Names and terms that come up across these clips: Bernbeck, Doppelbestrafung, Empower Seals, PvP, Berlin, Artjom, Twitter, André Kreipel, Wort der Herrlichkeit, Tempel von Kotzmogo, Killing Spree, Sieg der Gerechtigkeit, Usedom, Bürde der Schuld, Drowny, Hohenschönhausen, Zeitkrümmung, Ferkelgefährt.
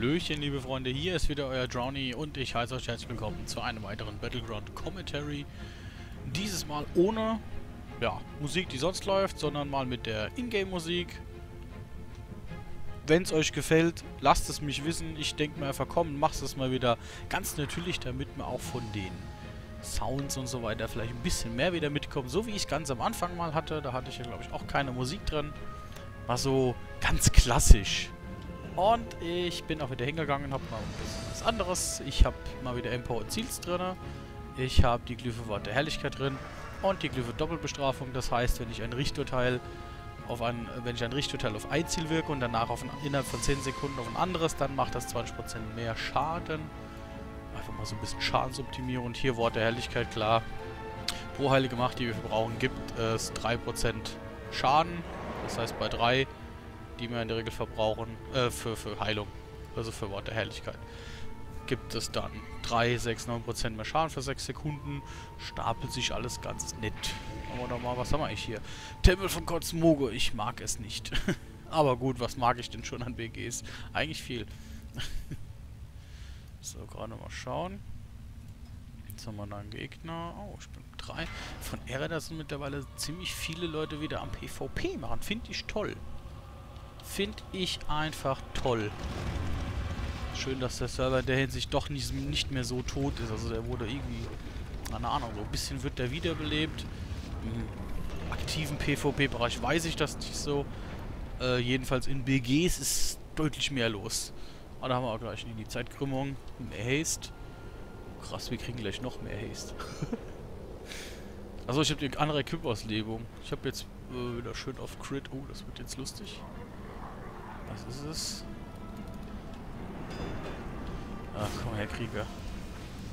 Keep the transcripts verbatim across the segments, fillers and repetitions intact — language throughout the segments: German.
Hallöchen, liebe Freunde, hier ist wieder euer Drowny und ich heiße euch herzlich willkommen zu einem weiteren Battleground Commentary. Dieses Mal ohne ja, Musik, die sonst läuft, sondern mal mit der Ingame-Musik. Wenn es euch gefällt, lasst es mich wissen. Ich denke mal, verkommen, macht es mal wieder ganz natürlich, damit wir auch von den Sounds und so weiter vielleicht ein bisschen mehr wieder mitkommen. So wie ich es ganz am Anfang mal hatte, da hatte ich ja, glaube ich, auch keine Musik drin. War so ganz klassisch. Und ich bin auch wieder hingegangen, habe mal ein bisschen was anderes. Ich habe mal wieder Empower Seals drin. Ich habe die Glyphe Wort der Herrlichkeit drin. Und die Glyphe Doppelbestrafung. Das heißt, wenn ich ein Richturteil auf ein, wenn ich ein Richturteil auf ein Ziel wirke und danach auf ein, innerhalb von zehn Sekunden auf ein anderes, dann macht das zwanzig Prozent mehr Schaden. Einfach mal so ein bisschen Schadensoptimierung. Und hier Wort der Herrlichkeit, klar. Pro heilige Macht, die wir verbrauchen, gibt es drei Prozent Schaden. Das heißt, bei drei, die wir in der Regel verbrauchen, äh, für, für Heilung, also für Wort der Herrlichkeit, gibt es dann drei, sechs, neun Prozent mehr Schaden für sechs Sekunden, stapelt sich alles ganz nett. Aber nochmal, was haben wir eigentlich hier? Tempel von Kotzmogo, ich mag es nicht. Aber gut, was mag ich denn schon an B Gs? Eigentlich viel. So, gerade mal schauen. Jetzt haben wir da einen Gegner. Oh, ich bin drei. Von R, da sind mittlerweile ziemlich viele Leute wieder am PvP machen. Finde ich toll. Finde ich einfach toll. Schön, dass der Server in der Hinsicht doch nicht, nicht mehr so tot ist. Also der wurde irgendwie, keine Ahnung, so ein bisschen wird der wiederbelebt. Im aktiven PvP-Bereich weiß ich das nicht so. Äh, jedenfalls in B Gs ist deutlich mehr los. Aber da haben wir auch gleich die Zeitkrümmung. Mehr Haste. Krass, wir kriegen gleich noch mehr Haste. Also ich habe die andere Equip-Auslebung. Ich habe jetzt äh, wieder schön auf Crit. Oh, das wird jetzt lustig. Was ist es? Ach, komm her, Krieger.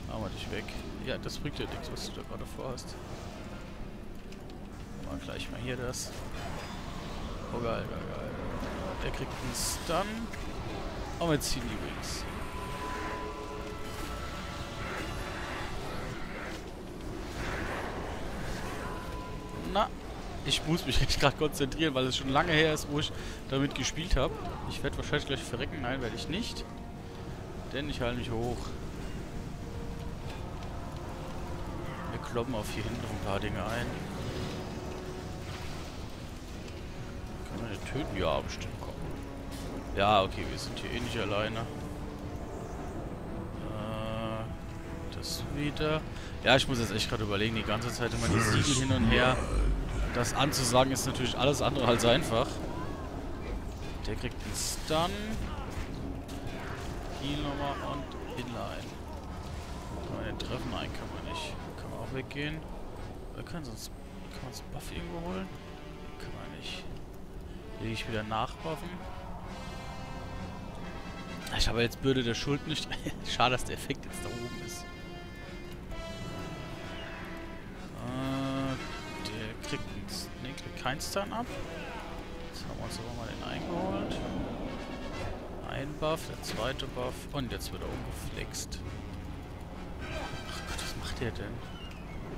Machen wir dich weg. Ja, das bringt dir nichts, was du da gerade vorhast. Machen wir gleich mal hier das. Oh, geil, geil, geil. Der kriegt einen Stun. Und wir ziehen die Wings. Na. Ich muss mich echt gerade konzentrieren, weil es schon lange her ist, wo ich damit gespielt habe. Ich werde wahrscheinlich gleich verrecken. Nein, werde ich nicht. Denn ich halte mich hoch. Wir kloppen auf hier hinten noch ein paar Dinge ein. Kann man den töten? Ja, bestimmt. Komm. Ja, okay, wir sind hier eh nicht alleine. Äh, das wieder. Ja, ich muss jetzt echt gerade überlegen, die ganze Zeit immer die Siegel hin und her. Das anzusagen ist natürlich alles andere als einfach. Der kriegt einen Stun. Heal nochmal und Inline. Kann man den treffen? Nein, kann man nicht. Kann man auch weggehen. Wir können sonst. Kann man uns einen Buff irgendwo holen? Kann man nicht. Lege ich wieder nachbuffen. Ich habe jetzt Bürde der Schuld nicht. Schade, dass der Effekt jetzt da oben ist. Kriegt nee, kriegt keinen Stun ab. Jetzt haben wir uns aber mal den eingeholt. Ein Buff, der zweite Buff. Und jetzt wird er umgeflext. Ach Gott, was macht der denn?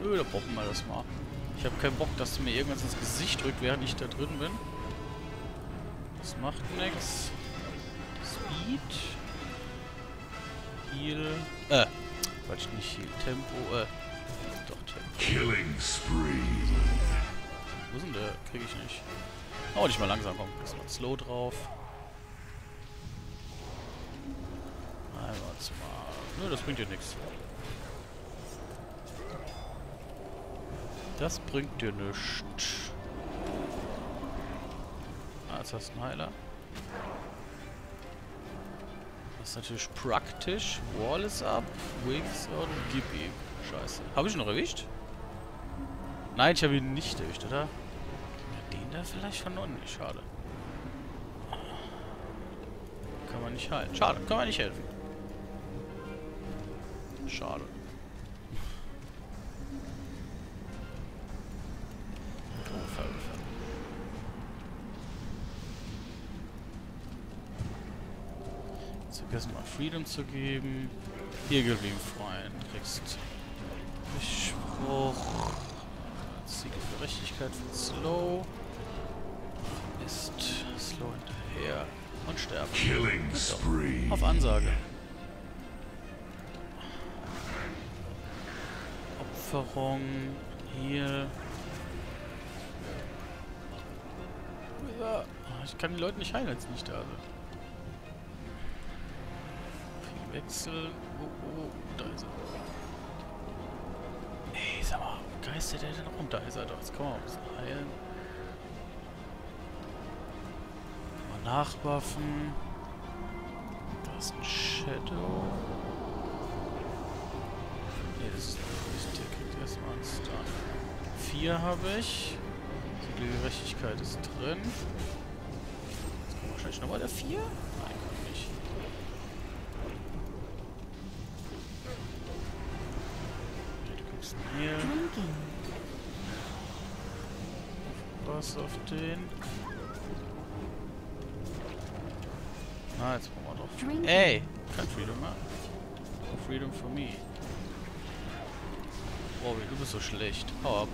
Nö, da poppen wir das mal. Ich habe keinen Bock, dass du mir irgendwas ins Gesicht drückt, während ich da drin bin. Das macht nichts. Speed. Heal. Äh. Quatsch, nicht Heal. Tempo. Äh. Doch, Tempo. Killing Spree. Wo sind der? Krieg ich nicht. Oh, nicht mal langsam, komm. Das macht slow drauf. Einmal, zwei. Nö, das bringt dir nichts. Das bringt dir nichts. Ah, jetzt hast du einen Heiler. Das ist natürlich praktisch. Wall ist ab. Wings und gib ihm. Scheiße. Habe ich ihn noch erwischt? Nein, ich habe ihn nicht erwischt, oder? Den da vielleicht von unten. Schade. Kann man nicht heilen. Schade, kann man nicht helfen. Schade. Oh, Ferkelgefährt. Jetzt vergessen mal Freedom zu geben. Hier geblieben, Freund. Kriegst Spruch. Sieg der Gerechtigkeit von Slow ist Slow hinterher. Und sterben. Killing Spree. Auf Ansage. Opferung. Hier. Ja, ich kann die Leute nicht heilen, als ich nicht da bin. Viel Wechsel. Oh, oh, da ist er. Ey, sag mal, geistert der denn rum? Da ist er doch. Jetzt kann man auch ein bisschen heilen. Mal nachwaffen. Da ist ein Shadow. Ne, das ist ein Tier. Kriegt erstmal einen Star. Vier habe ich. Die Gerechtigkeit ist drin. Jetzt kommt wahrscheinlich nochmal der vier. Nein, kommt nicht. Okay, du kriegst ihn hier. Was auf den? Na, jetzt brauchen wir doch. Ey! Kein Freedom mehr. No Freedom for me. Oh, du bist so schlecht. Hau ab.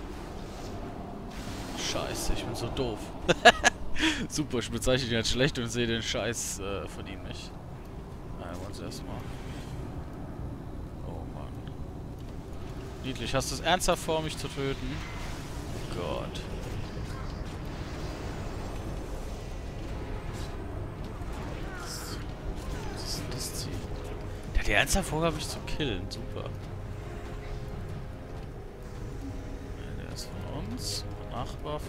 Scheiße, ich bin so doof. Super, ich bezeichne ihn als schlecht und sehe den Scheiß äh, von ihm nicht. Na, wir wollen es erstmal. Oh Mann. Niedlich, hast du es ernsthaft vor, mich zu töten? Oh Gott. Was ist denn das Ziel? Der hat die ernsthaft vor, mich zu killen. Super. Ja, der ist von uns. Nachwaffen.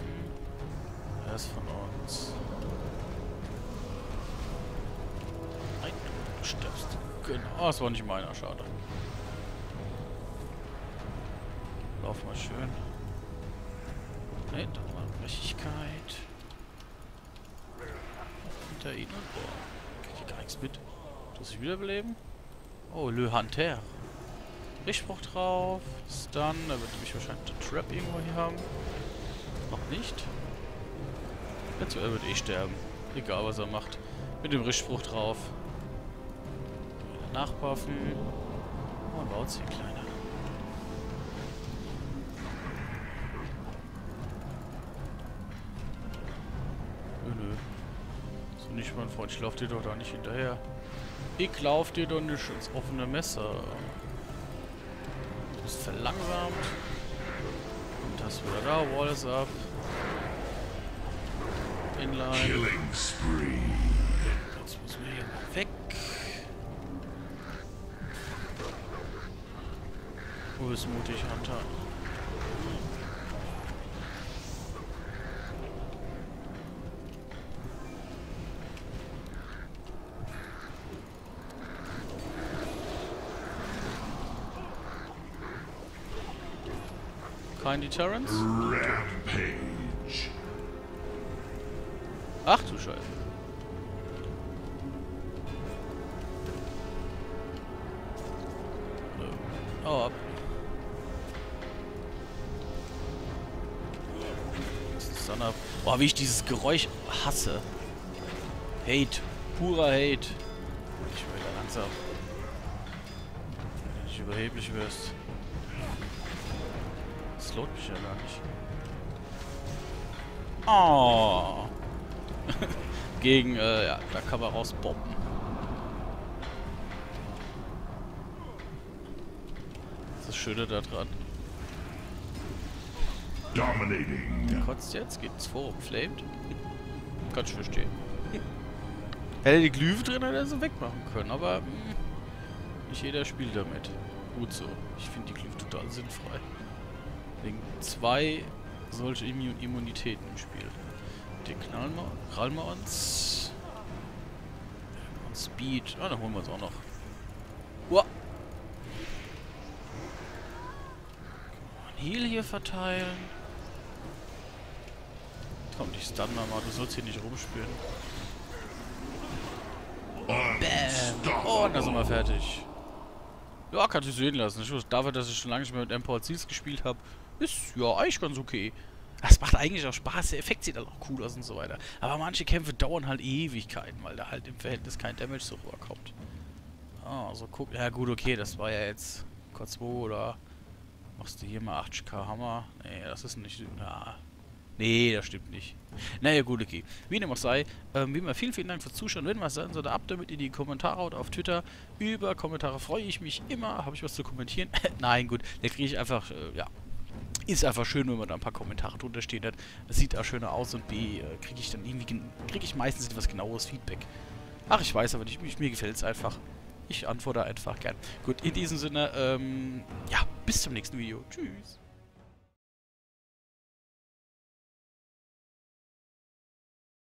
Er ist von uns. Nein, du stirbst. Genau, das war nicht meiner, schade. Lauf mal schön. Nein, da war Gerechtigkeit. Hinter ihnen. Boah, krieg ich gar nichts mit. Muss ich wiederbeleben? Oh, Le Hunter. Richtspruch drauf. Stun, da wird nämlich wahrscheinlich den Trap irgendwo hier haben. Noch nicht. Jetzt wird eh sterben. Egal, was er macht. Mit dem Richtspruch drauf. Nachwaffen. Oh, ein Bautziel, kleiner. Nö, nö. So nicht, mein Freund. Ich lauf dir doch da nicht hinterher. Ich lauf dir doch nicht ins offene Messer. Du bist verlangsamt. Das wieder da, Wall ist ab. Inline. Killing Spree. Jetzt müssen wir hier weg. Du bist mutig, Hunter. Kein Deterrence? Rampage. Ach du Scheiße. So. Oh, ab. Boah, wie ich dieses Geräusch hasse. Hate. Purer Hate. Ich will da langsam. Wenn du nicht überheblich wirst. Das lohnt mich ja gar nicht. Oh. Gegen, äh, ja, da kann man rausbomben. Das ist das Schöne da dran. Dominating. Der kotzt jetzt, geht's vor, flamed. Kann ich verstehen. Hätte die Glyphe drin, hätte er so wegmachen können, aber mh, nicht jeder spielt damit. Gut so. Ich finde die Glyphe total sinnfrei. Wegen zwei solche Immun- Immunitäten im Spiel. Den knallen wir, krallen wir uns. Und Speed. Ah, dann holen wir uns auch noch. Uah. Heal hier verteilen. Komm, dich stunnen wir mal. Du sollst hier nicht rumspielen. Bam. Oh, und da sind wir fertig. Ja, kann ich sehen lassen. Ich wusste dafür, dass ich schon lange nicht mehr mit Empower Seals gespielt habe. Ist ja eigentlich ganz okay. Das macht eigentlich auch Spaß, der Effekt sieht dann auch cool aus und so weiter. Aber manche Kämpfe dauern halt Ewigkeiten, weil da halt im Verhältnis kein Damage so rüberkommt. Ah, so guck. Ja gut, okay, das war ja jetzt Kotzmogo, oder machst du hier mal achtzig K Hammer? Nee, das ist nicht. Na. Nee, das stimmt nicht. Naja, gut, okay. Wie dem auch sei, ähm, wie immer, vielen, vielen Dank fürs Zuschauen. Wenn was sein sollte, ab damit in die Kommentare oder auf Twitter. Über Kommentare freue ich mich immer. Habe ich was zu kommentieren? Nein, gut, da kriege ich einfach, äh, ja. Ist einfach schön, wenn man da ein paar Kommentare drunter stehen hat. Das sieht auch schöner aus und B, äh, kriege ich dann irgendwie, kriege ich meistens etwas genaues Feedback. Ach, ich weiß, aber nicht, mich, mir gefällt es einfach. Ich antworte einfach gern. Gut, in diesem Sinne, ähm, ja, bis zum nächsten Video. Tschüss.